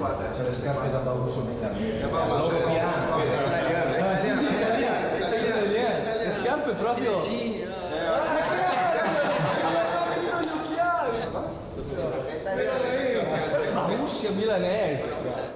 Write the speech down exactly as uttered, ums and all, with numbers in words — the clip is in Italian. squadra? C'è le scarpe da Bauso italiane. Le scarpe proprio... La Russia milanese.